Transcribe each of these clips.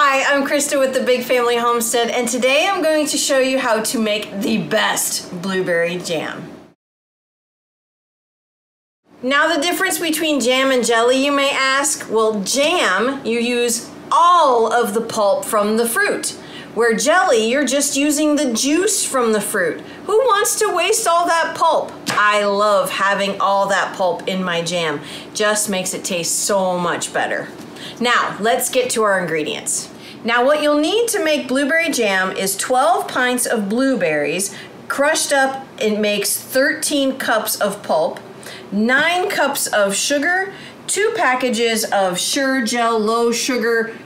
Hi, I'm Krista with the Big Family Homestead, and today I'm going to show you how to make the best blueberry jam. Now the difference between jam and jelly, you may ask. Well, jam, you use all of the pulp from the fruit, where jelly, you're just using the juice from the fruit. Who wants to waste all that pulp? I love having all that pulp in my jam. Just makes it taste so much better. Now, let's get to our ingredients. Now, what you'll need to make blueberry jam is 12 pints of blueberries. Crushed up, it makes 13 cups of pulp, 9 cups of sugar, 2 packages of Sure-Jell low sugar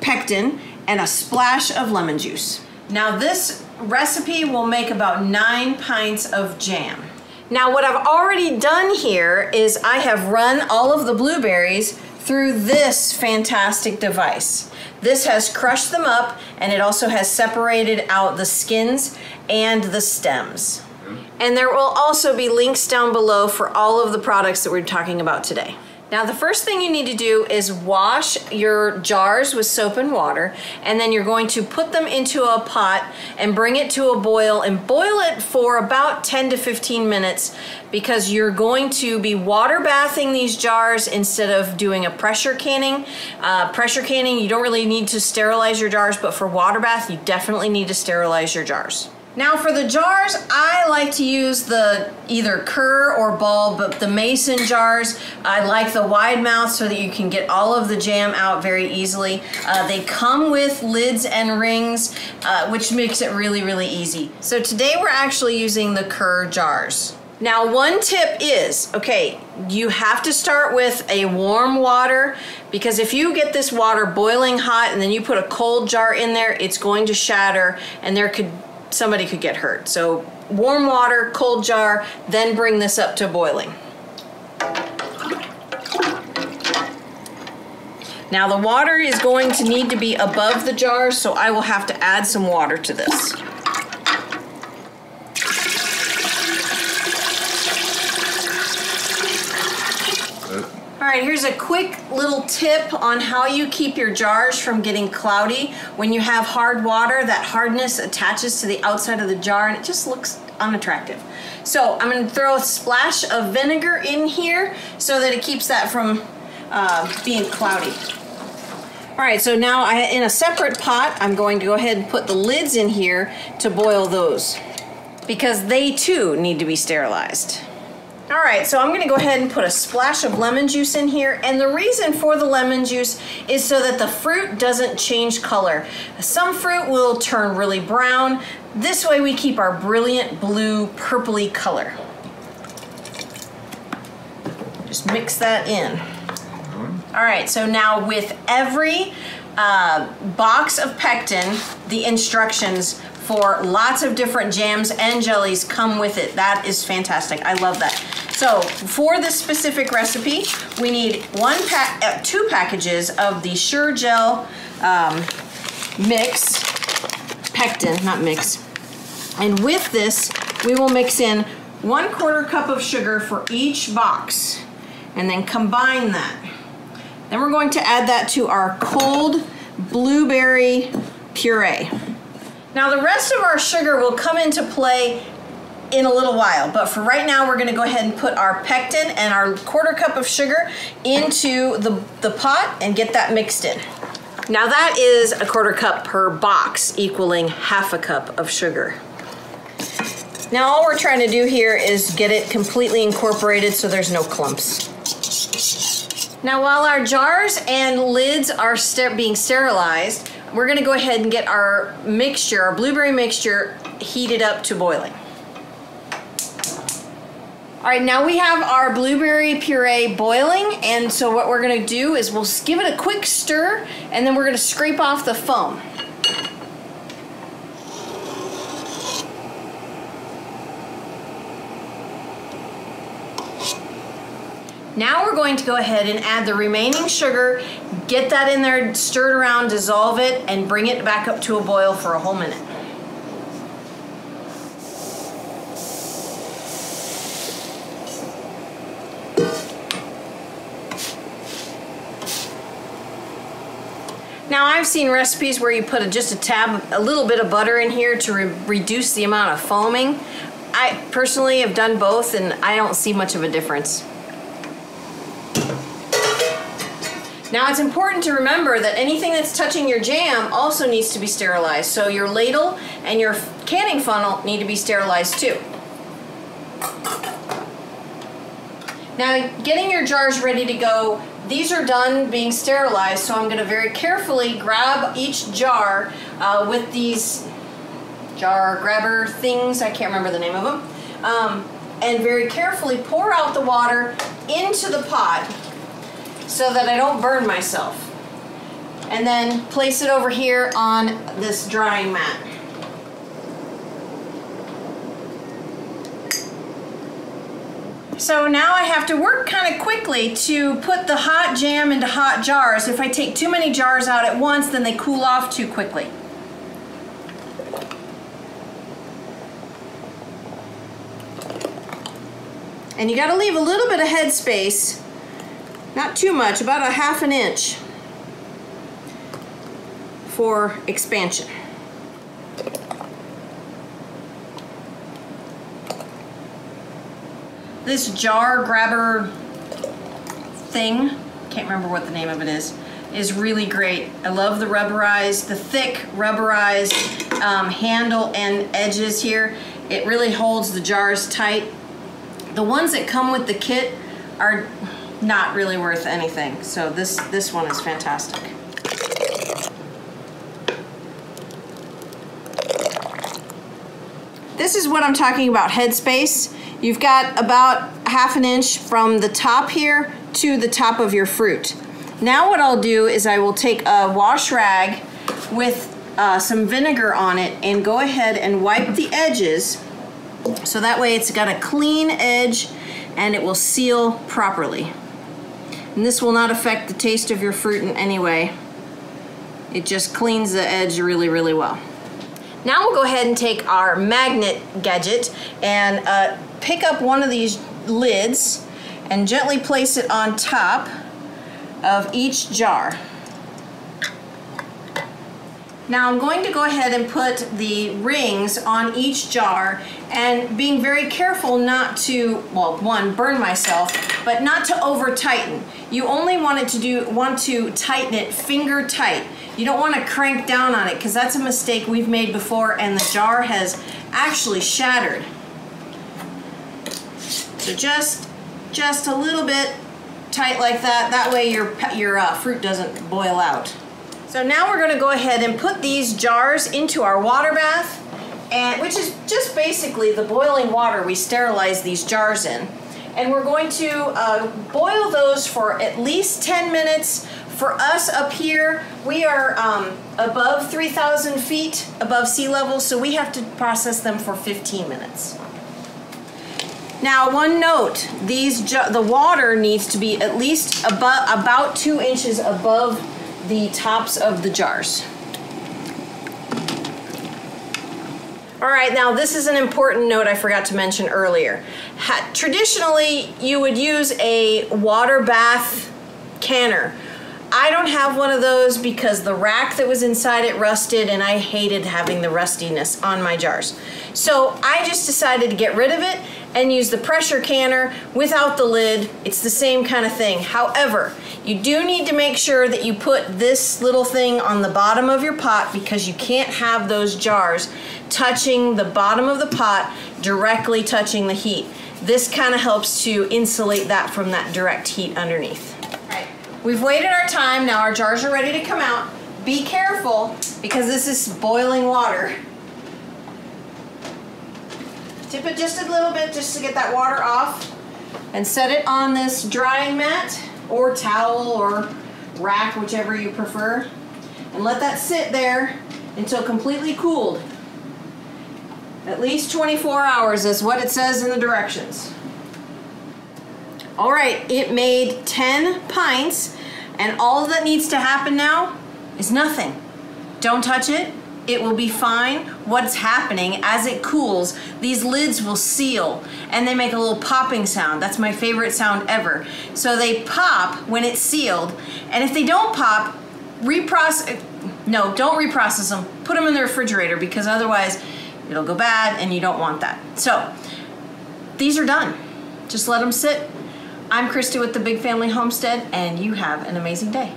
pectin, and a splash of lemon juice. Now, this recipe will make about 9 pints of jam. Now, what I've already done here is I have run all of the blueberries through this fantastic device. This has crushed them up, and it also has separated out the skins and the stems. And there will also be links down below for all of the products that we're talking about today. Now, the first thing you need to do is wash your jars with soap and water, and then you're going to put them into a pot and bring it to a boil and boil it for about 10 to 15 minutes, because you're going to be water bathing these jars instead of doing a pressure canning. You don't really need to sterilize your jars, but for water bath, you definitely need to sterilize your jars. Now for the jars, I like to use the either Kerr or Ball, but the Mason jars. I like the wide mouth so that you can get all of the jam out very easily. They come with lids and rings, which makes it really, really easy. So today we're actually using the Kerr jars. Now one tip is, okay, you have to start with a warm water, because if you get this water boiling hot and then you put a cold jar in there, it's going to shatter and somebody could get hurt. So warm water, cold jar, then bring this up to boiling. Now the water is going to need to be above the jar, so I will have to add some water to this. All right, here's a quick little tip on how you keep your jars from getting cloudy. When you have hard water, that hardness attaches to the outside of the jar and it just looks unattractive. So I'm going to throw a splash of vinegar in here so that it keeps that from being cloudy. All right, so now in a separate pot, I'm going to go ahead and put the lids in here to boil those, because they too need to be sterilized. All right, so I'm gonna go ahead and put a splash of lemon juice in here. And the reason for the lemon juice is so that the fruit doesn't change color. Some fruit will turn really brown. This way we keep our brilliant blue purpley color. Just mix that in. All right, so now with every box of pectin, the instructions for lots of different jams and jellies come with it. That is fantastic. I love that. So for this specific recipe, we need 2 packages of the Sure-Jell pectin. And with this, we will mix in 1/4 cup of sugar for each box, and then combine that. Then we're going to add that to our cold blueberry puree. Now the rest of our sugar will come into play in a little while, but for right now we're going to go ahead and put our pectin and our 1/4 cup of sugar into the pot and get that mixed in. Now that is a 1/4 cup per box, equaling 1/2 a cup of sugar. Now all we're trying to do here is get it completely incorporated so there's no clumps. Now while our jars and lids are being sterilized, we're going to go ahead and get our mixture, our blueberry mixture, heated up to boiling. All right, now we have our blueberry puree boiling, and so what we're going to do is we'll give it a quick stir, and then we're going to scrape off the foam. Now we're going to go ahead and add the remaining sugar, get that in there, stir it around, dissolve it, and bring it back up to a boil for a whole minute. Now I've seen recipes where you put a little bit of butter in here to reduce the amount of foaming. I personally have done both and I don't see much of a difference. Now it's important to remember that anything that's touching your jam also needs to be sterilized. So your ladle and your canning funnel need to be sterilized too. Now getting your jars ready to go, these are done being sterilized, so I'm going to very carefully grab each jar with these jar grabber things, I can't remember the name of them, and very carefully pour out the water into the pot so that I don't burn myself. And then place it over here on this drying mat. So now I have to work kind of quickly to put the hot jam into hot jars. If I take too many jars out at once, then they cool off too quickly. And you got to leave a little bit of head space, not too much, about a half an inch for expansion. This jar grabber thing, can't remember what the name of it is really great. I love the rubberized, the thick rubberized handle and edges here. It really holds the jars tight. The ones that come with the kit are not really worth anything. So this one is fantastic. This is what I'm talking about, headspace. You've got about half an inch from the top here to the top of your fruit. Now what I'll do is I will take a wash rag with some vinegar on it and go ahead and wipe the edges so that way it's got a clean edge and it will seal properly. And this will not affect the taste of your fruit in any way. It just cleans the edge really, really well. Now we'll go ahead and take our magnet gadget and pick up one of these lids and gently place it on top of each jar. Now I'm going to go ahead and put the rings on each jar and being very careful not to, well, one, burn myself, but not to over tighten. You only want to tighten it finger tight. You don't want to crank down on it because that's a mistake we've made before and the jar has actually shattered. So just a little bit tight like that. That way your fruit doesn't boil out. So now we're going to go ahead and put these jars into our water bath, and which is just basically the boiling water we sterilize these jars in. And we're going to boil those for at least 10 minutes. For us up here, we are above 3,000 feet above sea level, so we have to process them for 15 minutes. Now, one note, the water needs to be at least about 2 inches above the tops of the jars. All right, now this is an important note I forgot to mention earlier. Traditionally, you would use a water bath canner. I don't have one of those because the rack that was inside it rusted and I hated having the rustiness on my jars. So I just decided to get rid of it and use the pressure canner without the lid. It's the same kind of thing. However, you do need to make sure that you put this little thing on the bottom of your pot because you can't have those jars touching the bottom of the pot, directly touching the heat. This kind of helps to insulate that from that direct heat underneath. We've waited our time, now our jars are ready to come out. Be careful because this is boiling water. Tip it just a little bit just to get that water off and set it on this drying mat or towel or rack, whichever you prefer. And let that sit there until completely cooled. At least 24 hours is what it says in the directions. All right, it made 10 pints, and all that needs to happen now is nothing. Don't touch it. It will be fine. What's happening as it cools, these lids will seal, and they make a little popping sound. That's my favorite sound ever. So they pop when it's sealed, and if they don't pop, reprocess, no, don't reprocess them. Put them in the refrigerator because otherwise it'll go bad and you don't want that. So these are done. Just let them sit. I'm Krista with the Big Family Homestead, and you have an amazing day.